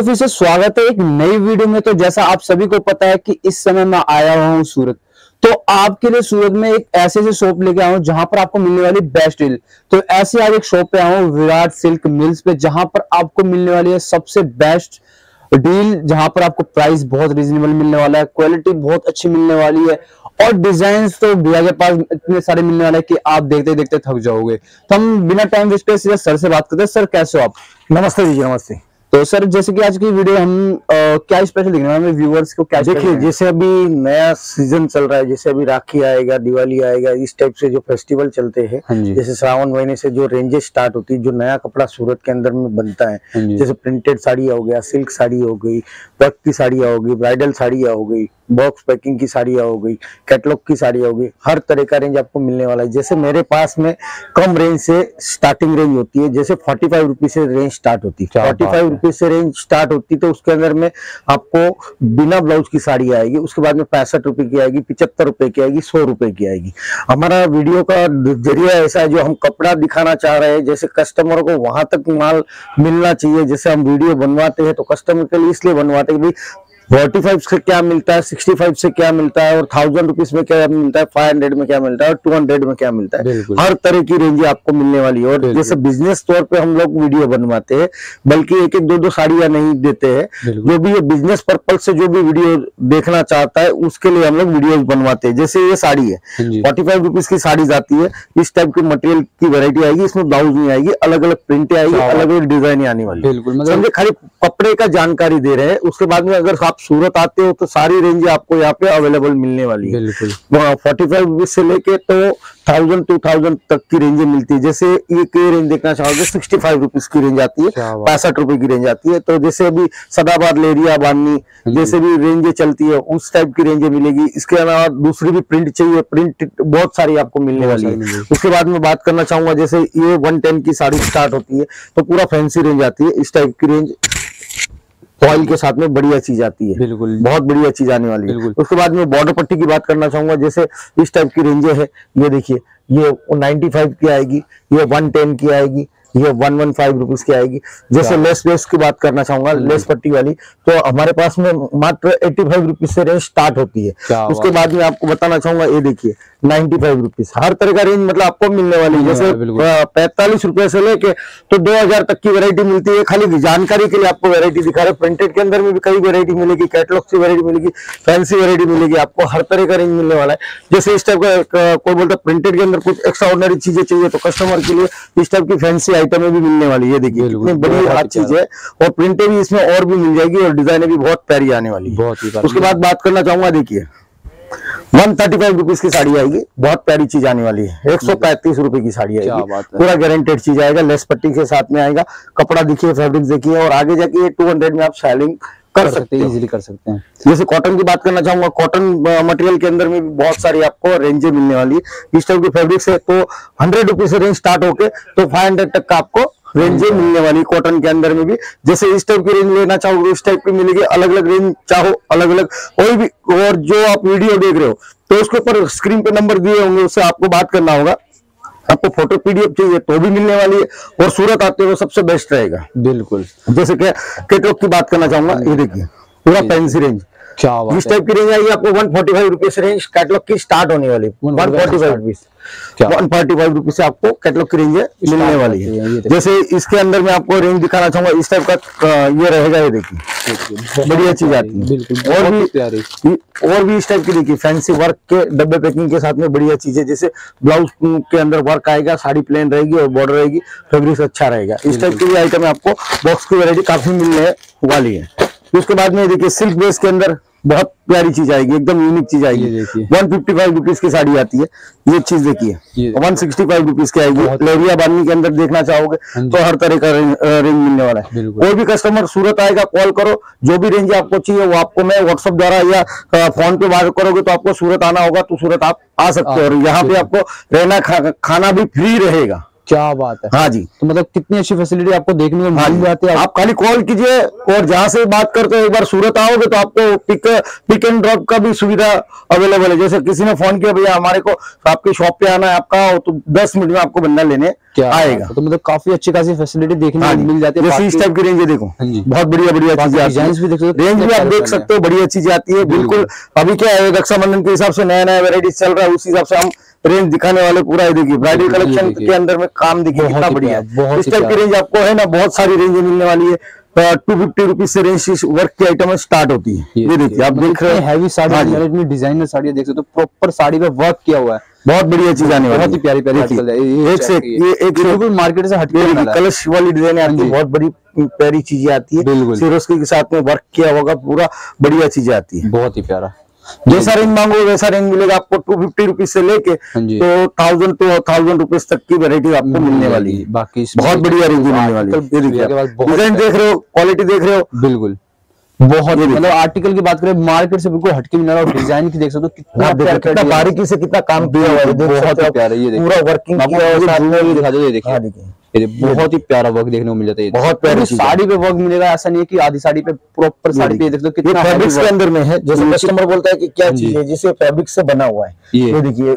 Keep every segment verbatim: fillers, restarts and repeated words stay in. दोस्तों फिर से स्वागत है एक नई वीडियो में। तो जैसा आप सभी को पता है कि इस समय मैं आया हुआ हूँ सूरत, तो आपके लिए सूरत में एक ऐसे से शॉप लेके आया हूँ जहां पर आपको मिलने वाली बेस्ट डील। तो ऐसे आज एक शॉप पे आया हूँ विराट सिल्क मिल्स पे, जहां पर आपको मिलने वाली है सबसे बेस्ट डील, जहां पर आपको प्राइस बहुत रिजनेबल मिलने वाला है, क्वालिटी बहुत अच्छी मिलने वाली है और डिजाइन तो भैया के पास इतने सारे मिलने वाले हैं कि आप देखते देखते थक जाओगे। तो हम बिना टाइम वेस्ट किए सीधा सर से बात करते हैं। सर कैसे हो आप? नमस्ते जी। नमस्ते। तो सर जैसे कि आज की वीडियो हम आ, क्या स्पेशल देखने वाले हैं व्यूअर्स को? क्या देखिए, जैसे अभी नया सीजन चल रहा है, जैसे अभी राखी आएगा, दिवाली आएगा, इस टाइप से जो फेस्टिवल चलते हैं, जैसे श्रावण महीने से जो रेंजेस स्टार्ट होती है, जो नया कपड़ा सूरत के अंदर में बनता है, जैसे प्रिंटेड साड़ियाँ हो गया, सिल्क साड़ी हो गई, वर्क की साड़ियाँ हो गई, ब्राइडल साड़ियाँ हो गई, बॉक्स पैकिंग की साड़ियाँ हो गई, कैटलॉग की साड़ियाँ हो गई, हर तरह का रेंज आपको मिलने वाला है। जैसे मेरे पास में कम रेंज से स्टार्टिंग रेंज होती है, जैसे फोर्टी फाइव रुपीज से रेंज स्टार्ट होती है। फोर्टी फाइव रुपीज से रेंज स्टार्ट होती है तो उसके अंदर में आपको बिना ब्लाउज की साड़ी आएगी, उसके बाद में पैंसठ रुपए की आएगी, पिछहत्तर रुपए की आएगी, सौ रुपए की आएगी। हमारा वीडियो का जरिया ऐसा है जो हम कपड़ा दिखाना चाह रहे हैं, जैसे कस्टमर को वहां तक माल मिलना चाहिए। जैसे हम वीडियो बनवाते हैं तो कस्टमर के लिए इसलिए बनवाते हैं कि भाई फोर्टी फाइव से क्या मिलता है, सिक्सटी फाइव से क्या मिलता है, और थाउजेंड रुपीज में क्या मिलता है, फाइव हंड्रेड में क्या मिलता है, और टू हंड्रेड में क्या मिलता है। हर तरह की रेंज आपको मिलने वाली है। और जैसे बिजनेस तौर पे हम लोग वीडियो बनवाते हैं, बल्कि एक एक दो दो साड़ियां नहीं देते हैं। जो भी ये बिजनेस पर्पज से जो भी वीडियो देखना चाहता है उसके लिए हम लोग वीडियो बनवाते हैं। जैसे ये साड़ी है, फोर्टी फाइव रुपीज की साड़ी जाती है, इस टाइप की मटेरियल की वेरायटी आएगी, इसमें ब्लाउज नहीं आएगी, अलग अलग प्रिंटें आएगी, अलग अलग डिजाइन आने वाली है। खाली कपड़े का जानकारी दे रहे हैं। उसके बाद में अगर सूरत आते हो तो सारी रेंज आपको यहाँ पे अवेलेबल मिलने वाली है। फोर्टी फाइव रुपीज से लेके तो थाउजेंड टू थाउजेंड तक की रेंजें मिलती है। जैसे एक रेंज देखना चाहोगे सिक्सटी फाइव रुपीज की रेंज आती है, पैंसठ रुपए की रेंज आती है। तो जैसे अभी सदाबाद लेरिया बानी जैसे भी रेंजें चलती है उस टाइप की रेंजें मिलेगी। इसके अलावा दूसरी भी प्रिंट चाहिए, प्रिंट बहुत सारी आपको मिलने वाली है। उसके बाद में बात करना चाहूंगा, जैसे ये वन टेन की साड़ी स्टार्ट होती है तो पूरा फैंसी रेंज आती है। इस टाइप की रेंज फॉइल के साथ में बढ़िया चीज आती है, बिल्कुल बहुत बढ़िया चीज आने वाली है। उसके बाद में बॉर्डर पट्टी की बात करना चाहूंगा, जैसे इस टाइप की रेंजे है। ये देखिए, ये नाइन्टी फाइव की आएगी, ये वन टेन की आएगी, ये वन वन फाइव रुपीज की आएगी। जैसे लेस वेस की बात करना चाहूंगा, लेस पट्टी वाली, तो हमारे पास में मात्र पचासी रुपीज से रेंज स्टार्ट होती है। उसके बाद में आपको बताना चाहूंगा, ये देखिए पचानवे रुपीज, हर तरह का रेंज मतलब आपको मिलने वाली है। जैसे पैंतालीस रुपए से लेके तो दो हज़ार तक की वैरायटी मिलती है। खाली जानकारी के लिए आपको वैरायटी दिखा रहे हैं। प्रिंटेड के अंदर में भी कई वैरायटी मिलेगी, कैटलॉग की वैरायटी मिलेगी, फैंसी वैरायटी मिलेगी, आपको हर तरह का रेंज मिलने वाला है। जैसे इस टाइप का कोई बोलता है प्रिंटेड के अंदर कुछ एक्स्ट्रा ऑर्डिनरी चीजें चाहिए तो कस्टमर के लिए इस टाइप की फैंसी आइटमें भी मिलने वाली है। देखिए कितनी बड़ी हर चीज है, और प्रिंटें भी इसमें और भी मिल जाएगी और डिजाइने भी बहुत प्यारी आने वाली है। उसके बाद बात करना चाहूंगा, देखिए वन थर्टी फाइव रुपीज की साड़ी आएगी, बहुत प्यारी चीज आने वाली है। एक सौ पैंतीस रुपए की साड़ी आएगी, पूरा गारंटेड चीज आएगा, लेस पट्टी के साथ में आएगा। कपड़ा देखिए, फैब्रिक देखिए, और आगे जाके टू हंड्रेड में आप सेलिंग कर सकते हैं, इजीली कर सकते हैं। जैसे कॉटन की बात करना चाहूंगा, कॉटन मटेरियल के अंदर में भी बहुत सारी आपको रेंजें मिलने वाली है। इस टाइप की फैब्रिक से तो हंड्रेड रुपीज से रेंज स्टार्ट होके तो फाइव हंड्रेड तक का आपको रेंजें मिलने वाली कॉटन के अंदर में भी। जैसे इस टाइप की रेंज लेना चाहोगे इस टाइप की मिलेगी, अलग अलग रेंज चाहो अलग अलग कोई भी। और जो आप वीडियो देख रहे हो तो उसके ऊपर स्क्रीन पे नंबर दिए होंगे, उससे आपको बात करना होगा। आपको फोटो पीडीएफ चाहिए तो भी मिलने वाली है, और सूरत आते हुए सबसे बेस्ट रहेगा। बिल्कुल। जैसे क्या कैटलॉग की बात करना चाहूंगा, ये देखिए पूरा फैंसी रेंज, इस टाइप की रेंज आएगी आपको one forty five rupees range catalogue की स्टार्ट होने वाली। One forty five rupees one forty five rupees से आपको कैटलॉग की रेंज मिलने वाली है। जैसे इसके अंदर मैं आपको रेंज दिखाना चाहूंगा, इस टाइप का ये रहेगा, ये देखिए बढ़िया चीज आती है, बिल्कुल और भी प्यारी। और भी इस टाइप की देखिए फैंसी वर्क के डब्बे पैकिंग के साथ में बढ़िया चीज है। जैसे ब्लाउज के अंदर वर्क आएगा, साड़ी प्लेन रहेगी और बॉर्डर रहेगी, फैब्रिक अच्छा रहेगा। इस टाइप की आइटम आपको बॉक्स की वैरायटी काफी मिलने वाली है। उसके बाद में देखिए सिल्क बेस के अंदर बहुत प्यारी चीज आएगी, एकदम यूनिक चीज आएगी। वन फिफ्टी फाइव रुपीज की साड़ी आती है, ये चीज देखिए वन सिक्सटी फाइव रुपीज की आएगी। लेरिया बानी के अंदर देखना चाहोगे तो हर तरह का रेंज, रेंज मिलने वाला है। कोई भी कस्टमर सूरत आएगा कॉल करो, जो भी रेंज आपको चाहिए वो आपको मैं व्हाट्सएप द्वारा या फोन पे बात करोगे तो आपको सूरत आना होगा तो सूरत आप आ सकते हो। और यहाँ पे आपको रहना खाना भी फ्री रहेगा, क्या बात है। हाँ जी, तो मतलब कितनी अच्छी फैसिलिटी आपको देखने को मिल जाती है। आप खाली कॉल कीजिए और जहाँ से बात करते हो एक बार सूरत आओगे तो आपको पिक पिक एंड ड्रॉप का भी सुविधा अवेलेबल है। जैसे किसी ने फोन किया भैया हमारे को आपकी शॉप पे आना है आपका, तो दस मिनट में आपको बंदा लेने आएगा। तो मतलब काफी अच्छी खासी फैसिलिटी देखने को मिल जाती है। जैसे इस टाइप की रेंज है, देखो बहुत बढ़िया बढ़िया चीजें भी रेंज भी आप देख सकते हो, बढ़िया चीजें आती है बिल्कुल। अभी क्या है रक्षाबंधन के हिसाब से नया नया वेराइटी चल रहा है, उस हिसाब से हम रेंज दिखाने वाले पूरा। देखिए ब्राइडल कलेक्शन के अंदर में काम देखिए कितना बढ़िया है। इस टाइप की रेंज आपको है ना बहुत सारी रेंजें मिलने वाली है। टू फिफ्टी रुपीज से रेंज वर्क की आइटम स्टार्ट होती है। ये देखिए आप देख रहे हैं हैवी साड़ी, डिजाइनर साड़ी देख सकते हो, प्रॉपर साड़ी पे वर्क किया हुआ है, बहुत बढ़िया चीज आने वाली, बहुत ही प्यारी प्यारी आजकल है। एक से एक बिल्कुल मार्केट से हटके कलश वाली डिजाइन आती है, बहुत बड़ी प्यारी चीजें आती है, बिल्कुल के साथ में वर्क किया होगा पूरा, बढ़िया चीजें आती है, बहुत ही प्यारा। जैसा रेंज मांगो वैसा रेंज मिलेगा आपको। टू फिफ्टी रुपीज से लेके तो थाउजेंड टू थाउजेंड रुपीज तक की वेरायटी आपको मिलने वाली है। बाकी बहुत बढ़िया रेंज मिलने वाली है। डिजाइन देख रहे हो, क्वालिटी देख रहे हो, बिल्कुल बहुत। मतलब आर्टिकल की बात करें मार्केट से बिल्कुल हटके मिला और डिजाइन की देख सकते हो कितना कितना बारीकी से कितना काम किया हुआ है, बहुत ही प्यारा। ये पूरा वर्किंग दिखा दो, ये देखिए बहुत ही प्यारा वर्क देखने को मिल जाता है। बहुत प्यारी साड़ी पे वर्क मिलेगा, ऐसा नहीं है कि आधी साड़ी पे, प्रॉपर साड़ी पे देख लो कितना फैब्रिक्स के अंदर में है। जैसे कस्टमर बोलता है कि क्या चीज है जिसे फैब्रिक से बना हुआ है, ये देखिए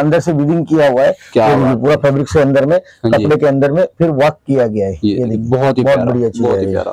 अंदर से वीविंग किया हुआ है, क्या पूरा फैब्रिक के अंदर में कपड़े के अंदर में फिर वर्क किया गया है। ये बहुत ही बहुत बढ़िया चीज है।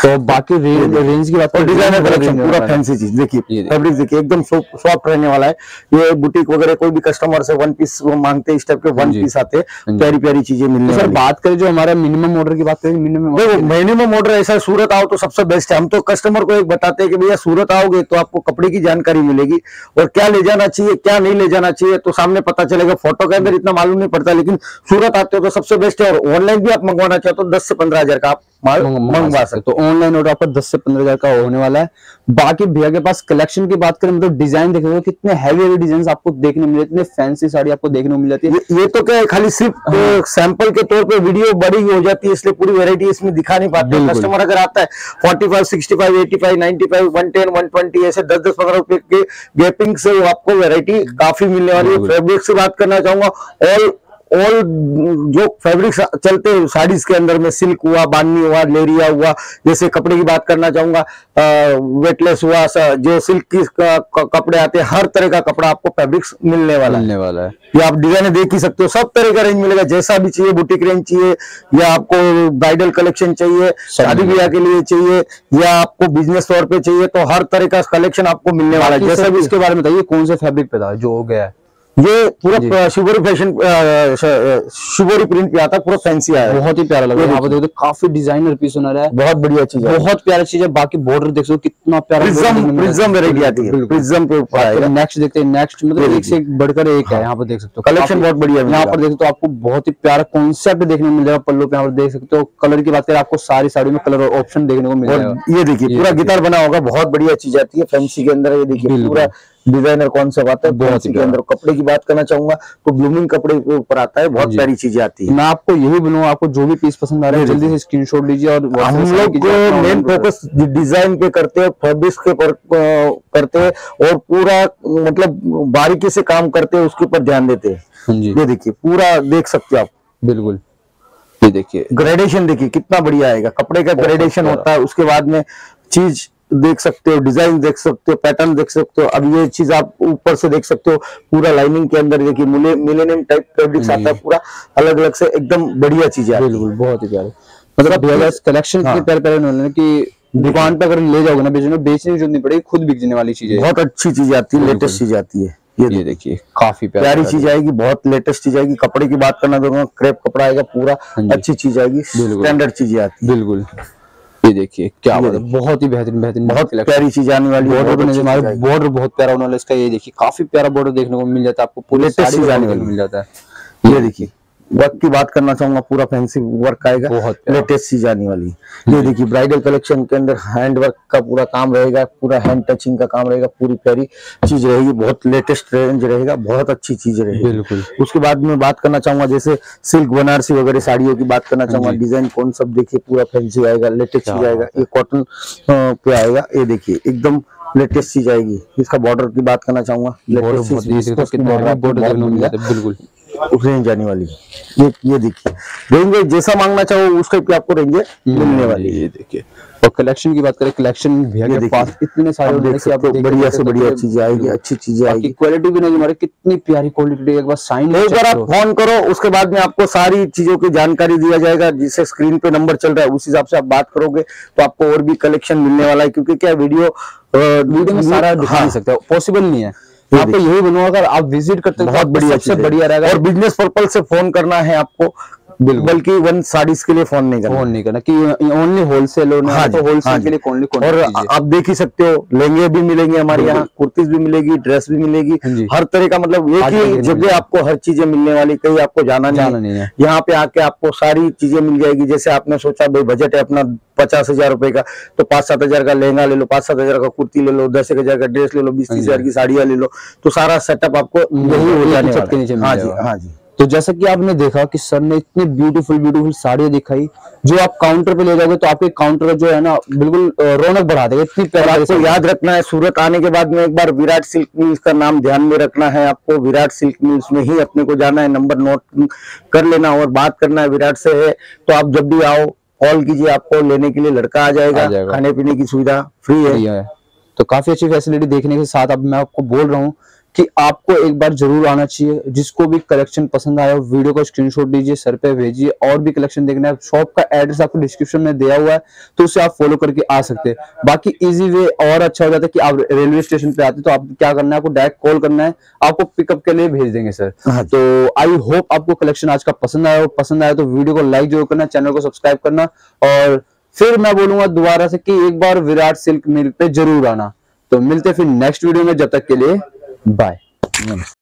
तो बाकी रेंज रेंज की बात और डिजाइनर कलेक्शन पूरा फैंसी चीज देखिए, फैब्रिक देखिए एकदम सॉफ्ट रहने वाला है। ये बुटीक वगैरह कोई भी कस्टमर से वन पीस वो मांगते हैं, इस टाइप के वन पीस आते हैं, प्यारी प्यारी चीजें मिलने। सर बात करें जो हमारा मिनिमम ऑर्डर की बात करें, मिनिमम मिनिमम ऑर्डर ऐसा सूरत आओ तो सबसे बेस्ट है। हम तो कस्टमर को एक बताते हैं कि भैया सूरत आओगे तो आपको कपड़े की जानकारी मिलेगी और क्या ले जाना चाहिए क्या नहीं ले जाना चाहिए तो सामने पता चलेगा। फोटो के अंदर इतना मालूम नहीं पड़ता, लेकिन सूरत आते हो तो सबसे बेस्ट है। और ऑनलाइन भी आप मंगवाना चाहते हो दस से पंद्रह हजार का आप मंगवा सकते हो। ऑनलाइन ऑर्डर आपका दस से पंद्रह हजार का होने वाला है। बाकी भैया के पास कलेक्शन की बात करें मतलब डिजाइन देखोगे कितने हैवी हैवी डिजाइन आपको देखने मिल जाते हैं, फैंसी साड़ी आपको देखने को मिल जाती है। ये, ये तो क्या है खाली सिर्फ हाँ। सैंपल के तौर पे वीडियो बड़ी हो जाती है इसलिए पूरी वैरायटी इसमें दिखा नहीं पाते। कस्टमर अगर आता है forty five sixty five eighty five ninety five one ten one twenty ऐसे दस दस पंद्रह रुपए के गैपिंग से आपको वेरायटी काफी मिलने वाली है। फैब्रिक से बात करना चाहूंगा और और जो फैब्रिक्स चलते हैं साड़ीज के अंदर में सिल्क हुआ, बांधनी हुआ, लेरिया हुआ, जैसे कपड़े की बात करना चाहूंगा वेटलेस हुआ, जो सिल्क की कपड़े आते हैं, हर तरह का कपड़ा आपको फैब्रिक्स मिलने वाला मिलने वाला है। ये आप डिजाइन देख ही सकते हो, सब तरह का रेंज मिलेगा, जैसा भी चाहिए बुटीक रेंज चाहिए या आपको ब्राइडल कलेक्शन चाहिए शादी ब्याह के लिए चाहिए या आपको बिजनेस तौर पर चाहिए, तो हर तरह का कलेक्शन आपको मिलने वाला है। जैसा भी इसके बारे में बताइए कौन से फैब्रिक पे था जो हो गया है? ये पूरा शिवोरी फैशन शिवोरी प्रिंट पे आता है, पूरा फैंसी आया है, बहुत ही प्यारा लग रहा है। आप देखो काफी डिजाइनर पीस होना रहा है, बहुत बढ़िया चीज है, बहुत प्यारा चीज है। बाकी बॉर्डर देख सो कितना प्यारा प्रिज्म वैरायटी आती है, प्रिज्म पे ऊपर आएगा। नेक्स्ट देखते हैं, नेक्स्ट मतलब एक से एक बढ़कर एक है। यहाँ पर देख सकते हो कलेक्शन बहुत बढ़िया है। यहाँ पर देख सकते हो आपको बहुत ही प्यारा कॉन्सेप्ट देखने को मिल जाएगा। पल्लू पे यहाँ पर देख सकते हो, कलर की बात करें आपको सारी साड़ी में कलर ऑप्शन देखने को मिल जाएगा। ये देखिए पूरा गिटार बना होगा, बहुत बढ़िया चीज आती है फैंसी के अंदर। ये देखिए पूरा डिजाइनर कॉन्सेप्ट आता है बहुत ही के अंदर। कपड़े की बात करना चाहूंगा तो ब्लूमिंग कपड़े के ऊपर आता है, बहुत सारी चीजें आती है। मैं आपको यही बनूंगा, आपको जो भी पीस पसंद आ रहा है जल्दी से स्क्रीनशॉट लीजिए। और हम लोग मेन फोकस डिजाइन पे करते हैं, फैब्रिक्स के पर करते हैं और पूरा मतलब बारीकी से काम करते हैं, उसके ऊपर ध्यान देते हैं। ये देखिए पूरा देख सकते हो आप, बिल्कुल ये देखिए ग्रेडेशन देखिए कितना बढ़िया आएगा, कपड़े का ग्रेडेशन होता है। उसके बाद में चीज देख सकते हो, डिजाइन देख सकते हो, पैटर्न देख सकते हो। अब ये चीज आप ऊपर से देख सकते हो, पूरा लाइनिंग के अंदर देखिए मिलेनियम टाइप फैब्रिक्स आता है, पूरा अलग अलग से एकदम बढ़िया चीज है, बिल्कुल बहुत ही प्यारे। मतलब कलेक्शन के प्यारे प्यारे उन्होंने कि दुकान पे अगर ले जाओगे ना बेचने बेचने की जरूरत नहीं पड़ेगी, खुद बिकने वाली चीज है, बहुत अच्छी चीज आती है, लेटेस्ट चीज आती है। ये देखिए काफी प्यारी चीज आएगी, बहुत लेटेस्ट चीज आएगी। कपड़े की बात करना चाहूंगा, क्रेप कपड़ा आएगा, पूरा अच्छी चीज आएगी, स्टैंडर्ड चीजें आती है, बिल्कुल। ये देखिए क्या बहुत ही बेहतरीन बेहतरीन बहुत प्यारी चीज आने वाली है। बॉर्डर बॉर्डर बहुत प्यारा होने वाला इसका, ये देखिए काफी प्यारा बॉर्डर देखने को मिल जाता है आपको, पूरे साड़ी में आने वाली मिल जाता है। ये देखिए वर्क की बात करना चाहूंगा, पूरा फैंसी वर्क आएगा, लेटेस्ट चीज आने वाली। ये देखिए ब्राइडल कलेक्शन के अंदर हैंड वर्क का पूरा काम रहेगा, पूरा हैंड टचिंग का काम रहेगा, पूरी प्यारी चीज रहेगी, बहुत लेटेस्ट रेंज रहेगा, बहुत अच्छी चीज रहेगी, बिल्कुल। उसके बाद में बात करना चाहूंगा जैसे सिल्क बनारसी वगैरह साड़ियों की बात करना चाहूंगा, डिजाइन कौन सब देखिए पूरा फैंसी आएगा, लेटेस्ट चीज आएगा। ये कॉटन पे आएगा, ये देखिए एकदम लेटेस्ट चीज आएगी। इसका बॉर्डर की बात करना चाहूंगा, बिल्कुल रेंज आने वाली है। ये ये देखिए रेंज जैसा मांगना चाहो उसके पे आपको रेंज मिलने वाली है। ये देखिए, और कलेक्शन की बात करें, कलेक्शन भैया के पास इतने सारे देख सकते हो, बढ़िया से बढ़िया चीजें आएगी, अच्छी चीजें आएगी। क्वालिटी भी नहीं हमारे कितनी प्यारी क्वालिटी। एक बार साइन नहीं कर आप फोन करो, उसके बाद में आपको सारी चीजों की जानकारी दिया जाएगा। जिससे स्क्रीन पे नंबर चल रहा है उस हिसाब से आप बात करोगे तो आपको और भी कलेक्शन मिलने वाला है। क्योंकि क्या वीडियो वीडियो में सारा दिखा नहीं सकते, पॉसिबल नहीं है। आपको यही बनवा कर आप विजिट करते बहुत बढ़िया से बढ़िया रहेगा। और बिजनेस पर्पस से फोन करना है आपको, बल्कि वन साड़ीज के लिए फोन नहीं करना, फोन नहीं करना कि ओनली होलसेल होना है। तो होलसेल के लिए कौन कौन और आप देख ही सकते हो, लहंगे भी मिलेंगे हमारे यहाँ, कुर्तीज भी मिलेगी, ड्रेस भी मिलेगी, हर तरह का, मतलब एक ही जगह आपको हर चीजें मिलने वाली। कहीं आपको जाना नहीं है, यहाँ पे आके आपको सारी चीजें मिल जाएगी। जैसे आपने सोचा भाई बजट है अपना पचास हजार रुपए का, तो पांच सात हजार का लहंगा ले लो, पांच सात हजार का कुर्ती ले लो, दस एक हजार का ड्रेस ले लो, बीस तीस हजार की साड़ियाँ ले लो, तो सारा सेटअप आपको यही हो जाने वाला है। हाँ जी, हाँ जी। तो जैसा कि आपने देखा कि सर ने इतनी ब्यूटीफुल ब्यूटीफुल साड़ियां दिखाई, जो आप काउंटर पे ले जाओगे तो आपके काउंटर जो है ना बिल्कुल रौनक बढ़ा देगा। इतनी प्यारी। आपको याद रखना है, सूरत आने के बाद में एक बार विराट सिल्क मिल्स का नाम ध्यान में रखना है आपको। विराट सिल्क मिल्स में ही अपने को जाना है, नंबर नोट कर लेना और बात करना है विराट से है। तो आप जब भी आओ कॉल कीजिए, आपको लेने के लिए लड़का आ जाएगा। खाने पीने की सुविधा फ्री है, तो काफी अच्छी फैसिलिटी देखने के साथ अब मैं आपको बोल रहा हूँ कि आपको एक बार जरूर आना चाहिए। जिसको भी कलेक्शन पसंद आया वीडियो का स्क्रीनशॉट लीजिए, सर पे भेजिए। और भी कलेक्शन देखना है, शॉप का एड्रेस आपको डिस्क्रिप्शन में दिया हुआ है, तो उसे आप फॉलो करके आ सकते हैं। बाकी इजी वे और अच्छा हो जाता है कि आप रेलवे स्टेशन पे आते तो आप क्या करना है, आपको डायरेक्ट कॉल करना है, आपको पिकअप के लिए भेज देंगे सर। तो आई होप आपको कलेक्शन आज का पसंद आया हो। पसंद आया तो वीडियो को लाइक जरूर करना, चैनल को सब्सक्राइब करना। और फिर मैं बोलूंगा दोबारा से कि एक बार विराट सिल्क मिल पे जरूर आना। तो मिलते फिर नेक्स्ट वीडियो में, जब तक के लिए बाय।